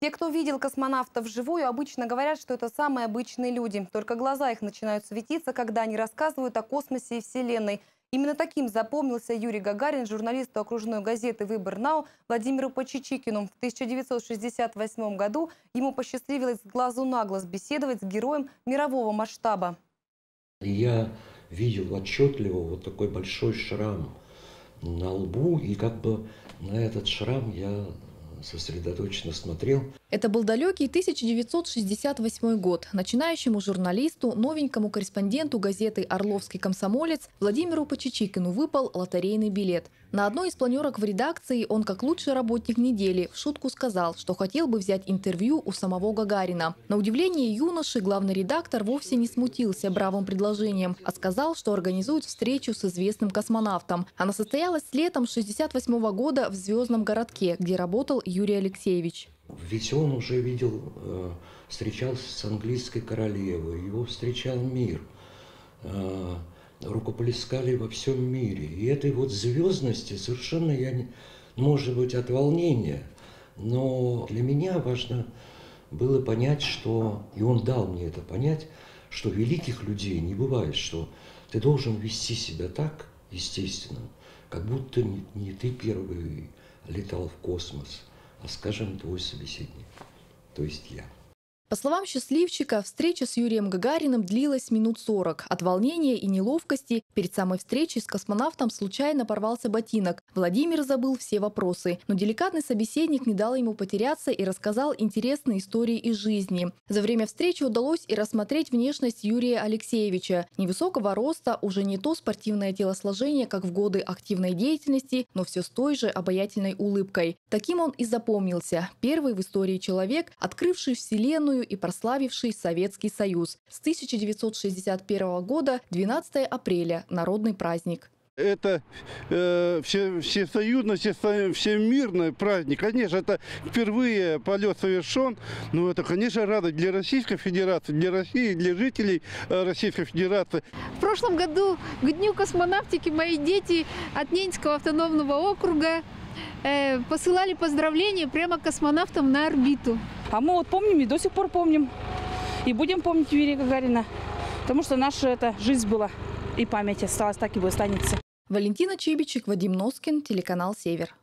Те, кто видел космонавтов вживую, обычно говорят, что это самые обычные люди. Только глаза их начинают светиться, когда они рассказывают о космосе и Вселенной. Именно таким запомнился Юрий Гагарин журналисту окружной газеты «Выбор НАО» Владимиру Почечикину. В 1968 году ему посчастливилось глазу на глаз беседовать с героем мирового масштаба. Я видел отчетливо вот такой большой шрам на лбу, и как бы на этот шрам я сосредоточенно смотрел. Это был далекий 1968 год. Начинающему журналисту, новенькому корреспонденту газеты «Орловский комсомолец» Владимиру Почечикину выпал лотерейный билет. На одной из планерок в редакции он, как лучший работник недели, в шутку сказал, что хотел бы взять интервью у самого Гагарина. На удивление юноши главный редактор вовсе не смутился бравым предложением, а сказал, что организует встречу с известным космонавтом. Она состоялась летом 1968 года в Звездном городке, где работал Юрий Алексеевич. Ведь он уже видел, встречался с английской королевой, его встречал мир, рукоплескали во всем мире. И этой вот звездности совершенно я не... Может быть, от волнения, но для меня важно было понять, что... И он дал мне это понять, что великих людей не бывает, что ты должен вести себя так, естественно, как будто не ты первый летал в космос, а, скажем, твой собеседник, то есть я. По словам счастливчика, встреча с Юрием Гагариным длилась минут 40. От волнения и неловкости перед самой встречей с космонавтом случайно порвался ботинок. Владимир забыл все вопросы, но деликатный собеседник не дал ему потеряться и рассказал интересные истории из жизни. За время встречи удалось и рассмотреть внешность Юрия Алексеевича. Невысокого роста, уже не то спортивное телосложение, как в годы активной деятельности, но все с той же обаятельной улыбкой. Таким он и запомнился. Первый в истории человек, открывший Вселенную и прославивший Советский Союз. С 1961 года 12 апреля – народный праздник. Это всесоюзно, всемирный праздник. Конечно, это впервые полет совершен, но это, конечно, радость для Российской Федерации, для России, для жителей Российской Федерации. В прошлом году к Дню космонавтики мои дети от Ненецкого автономного округа посылали поздравления прямо космонавтам на орбиту. А мы вот помним и до сих пор помним. И будем помнить Юрия Гагарина. Потому что наша эта жизнь была. И память осталась, так и останется. Валентина Чебичек, Вадим Носкин, телеканал «Север».